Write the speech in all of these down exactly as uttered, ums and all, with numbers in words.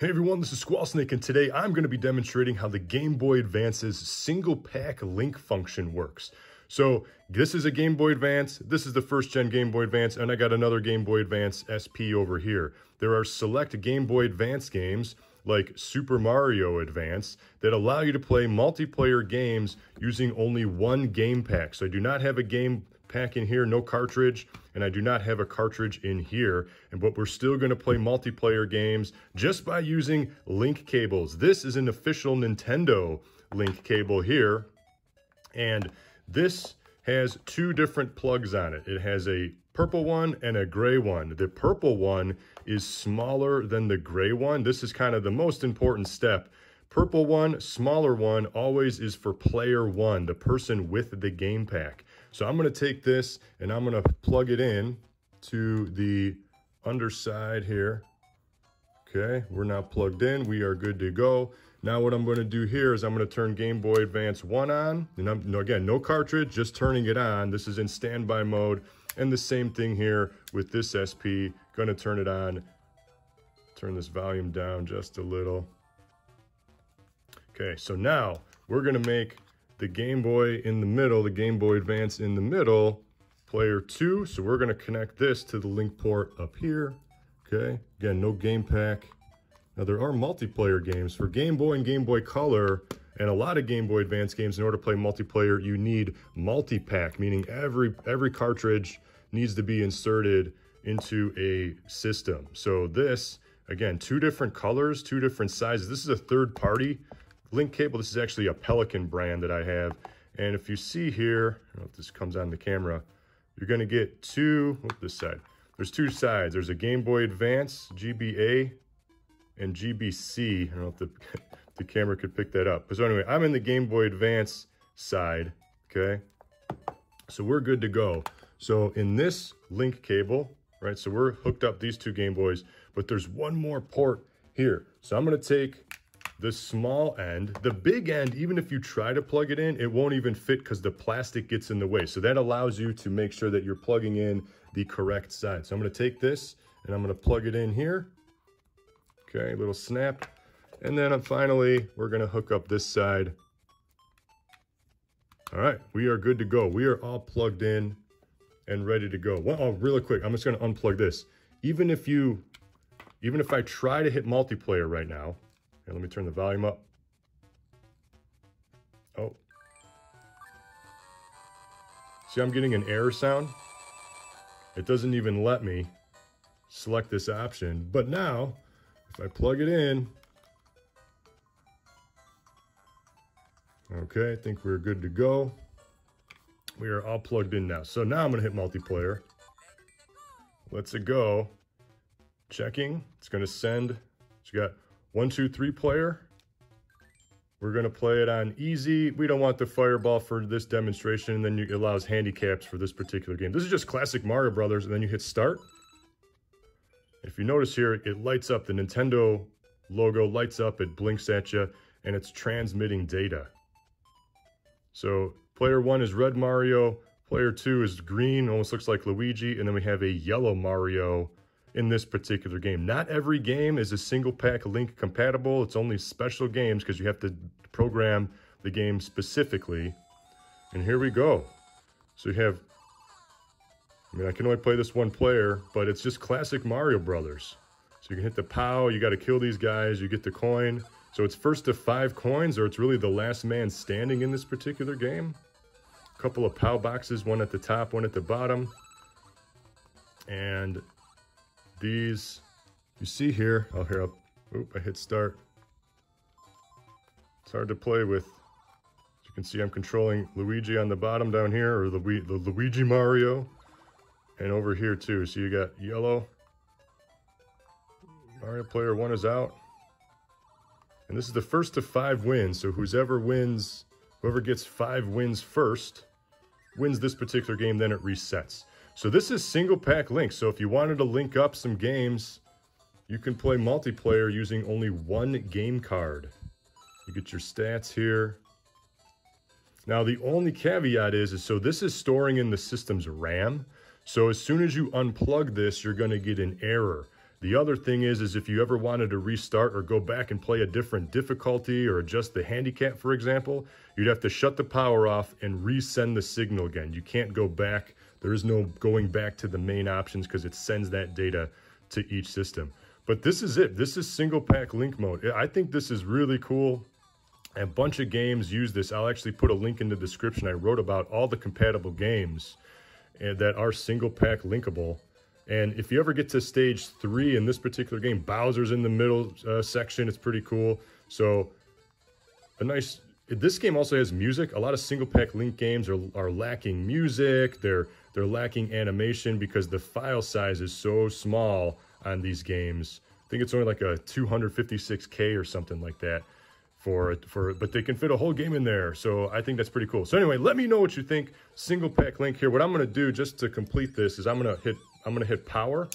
Hey everyone, this is Squall Snake, and today I'm going to be demonstrating how the Game Boy Advance's single pack link function works. So this is a Game Boy Advance, this is the first gen Game Boy Advance, and I got another Game Boy Advance S P over here. There are select Game Boy Advance games like Super Mario Advance that allow you to play multiplayer games using only one game pack. So I do not have a game pack in here, no cartridge, and I do not have a cartridge in here, and but we're still going to play multiplayer games just by using link cables. This is an official Nintendo link cable here, and this has two different plugs on it. It has a purple one and a gray one. The purple one is smaller than the gray one. This is kind of the most important step. Purple one, smaller one, always is for player one, the person with the game pack. So I'm going to take this and I'm going to plug it in to the underside here. Okay, we're now plugged in. We are good to go. Now what I'm going to do here is I'm going to turn Game Boy Advance one on. And I'm, no, again, no cartridge, just turning it on. This is in standby mode. And the same thing here with this S P. Going to turn it on. Turn this volume down just a little. Okay, so now we're going to make the Game Boy in the middle, the Game Boy Advance in the middle, player two. So we're going to connect this to the link port up here. Okay, again, no game pack. Now there are multiplayer games for Game Boy and Game Boy Color and a lot of Game Boy Advance games. In order to play multiplayer, you need multi-pack, meaning every, every cartridge needs to be inserted into a system. So this, again, two different colors, two different sizes. This is a third party link cable. This is actually a Pelican brand that I have. And if you see here, I don't know if this comes on the camera, you're going to get two, oh, this side. There's two sides. There's a Game Boy Advance, G B A, and G B C. I don't know if the, the camera could pick that up. But so anyway, I'm in the Game Boy Advance side, okay? So we're good to go. So in this link cable, right, so we're hooked up these two Game Boys, but there's one more port here. So I'm going to take the small end, the big end, even if you try to plug it in, it won't even fit because the plastic gets in the way. So that allows you to make sure that you're plugging in the correct side. So I'm going to take this and I'm going to plug it in here. Okay, little snap. And then I'm finally, we're going to hook up this side. All right, we are good to go. We are all plugged in and ready to go. Well, oh, really quick, I'm just going to unplug this. Even if you, even if I try to hit multiplayer right now, and let me turn the volume up. Oh. See, I'm getting an error sound. It doesn't even let me select this option. But now, if I plug it in, okay, I think we're good to go. We are all plugged in now. So now I'm gonna hit multiplayer. Let's it go. Checking, it's gonna send, it's got One, two, three player. We're going to play it on easy. We don't want the fireball for this demonstration. And then it allows handicaps for this particular game. This is just classic Mario Brothers. And then you hit start. If you notice here, it lights up. The Nintendo logo lights up. It blinks at you. And it's transmitting data. So player one is red Mario. Player two is green. Almost looks like Luigi. And then we have a yellow Mario in this particular game. Not every game is a single pack link compatible. It's only special games because you have to program the game specifically. And here we go. So you have, I mean, I can only play this one player, but it's just classic Mario Brothers. So you can hit the POW, you got to kill these guys, you get the coin. So it's first to five coins, or it's really the last man standing in this particular game. A couple of POW boxes, one at the top, one at the bottom. And these, you see here, oh, here, oop, I hit start. It's hard to play with. As you can see, I'm controlling Luigi on the bottom down here, or the, the Luigi Mario. And over here, too, so you got yellow. Mario player one is out. And this is the first to five wins, so whoever wins, whoever gets five wins first, wins this particular game, then it resets. So this is single pack links. So if you wanted to link up some games, you can play multiplayer using only one game card. You get your stats here. Now the only caveat is, is so this is storing in the system's RAM. So as soon as you unplug this, you're going to get an error. The other thing is, is if you ever wanted to restart or go back and play a different difficulty or adjust the handicap, for example, you'd have to shut the power off and resend the signal again. You can't go back. There is no going back to the main options because it sends that data to each system. But this is it. This is single pack link mode. I think this is really cool. A bunch of games use this. I'll actually put a link in the description. I wrote about all the compatible games that are single pack linkable. And if you ever get to stage three in this particular game, Bowser's in the middle uh, section. It's pretty cool. So a nice... This game also has music. A lot of single pack link games are, are lacking music. They're, they're lacking animation because the file size is so small on these games. I think it's only like a two hundred fifty-six K or something like that. For for but they can fit a whole game in there, so I think that's pretty cool. So anyway, let me know what you think. Single pack link here. What I'm gonna do just to complete this is I'm gonna hit I'm gonna hit power,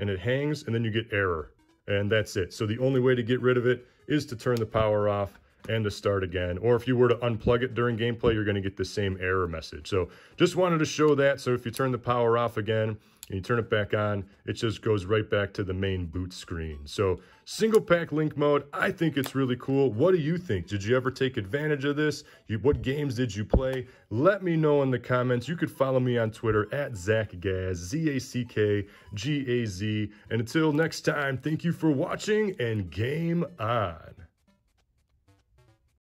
and it hangs, and then you get error, and that's it. So the only way to get rid of it is to turn the power off and to start again. Or if you were to unplug it during gameplay, you're gonna get the same error message. So just wanted to show that. So if you turn the power off again, and you turn it back on, it just goes right back to the main boot screen. So single pack link mode, I think it's really cool. What do you think? Did you ever take advantage of this? You, what games did you play? Let me know in the comments. You could follow me on Twitter at ZachGaz, Z A C K G A Z. And until next time, thank you for watching and game on.